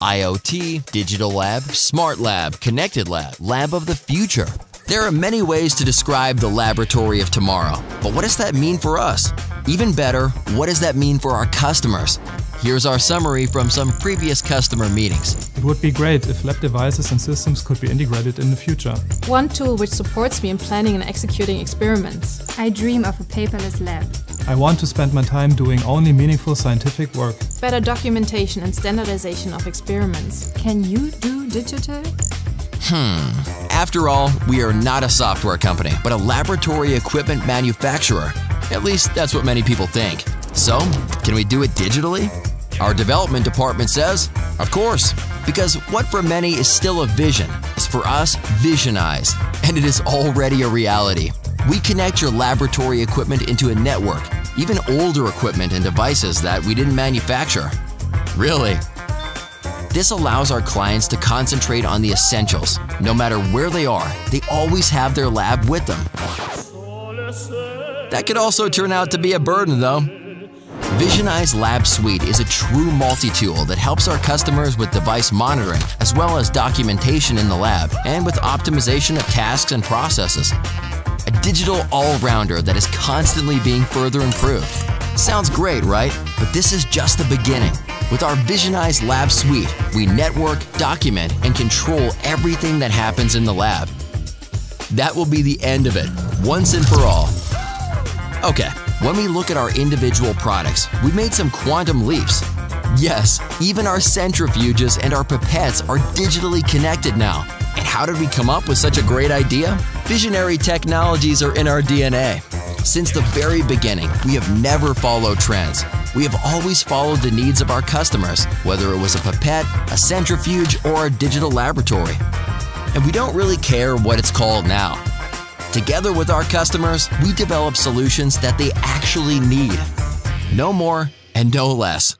IoT, Digital Lab, Smart Lab, Connected Lab, Lab of the Future. There are many ways to describe the laboratory of tomorrow, but what does that mean for us? Even better, what does that mean for our customers? Here's our summary from some previous customer meetings. It would be great if lab devices and systems could be integrated in the future. One tool which supports me in planning and executing experiments. I dream of a paperless lab. I want to spend my time doing only meaningful scientific work. Better documentation and standardization of experiments. Can you do digital? After all, we are not a software company, but a laboratory equipment manufacturer. At least that's what many people think. So, can we do it digitally? Our development department says, of course, because what for many is still a vision is for us VisioNize, and it is already a reality. We connect your laboratory equipment into a network, even older equipment and devices that we didn't manufacture. Really? This allows our clients to concentrate on the essentials. No matter where they are, they always have their lab with them. That could also turn out to be a burden, though. VisioNize Lab Suite is a true multi-tool that helps our customers with device monitoring, as well as documentation in the lab, and with optimization of tasks and processes. A digital all-rounder that is constantly being further improved. Sounds great, right? But this is just the beginning. With our VisioNize Lab Suite, we network, document, and control everything that happens in the lab. That will be the end of it, once and for all. Okay, when we look at our individual products, we made some quantum leaps. Yes, even our centrifuges and our pipettes are digitally connected now. And how did we come up with such a great idea? Visionary technologies are in our DNA. Since the very beginning, we have never followed trends. We have always followed the needs of our customers, whether it was a pipette, a centrifuge, or a digital laboratory. And we don't really care what it's called now. Together with our customers, we develop solutions that they actually need. No more and no less.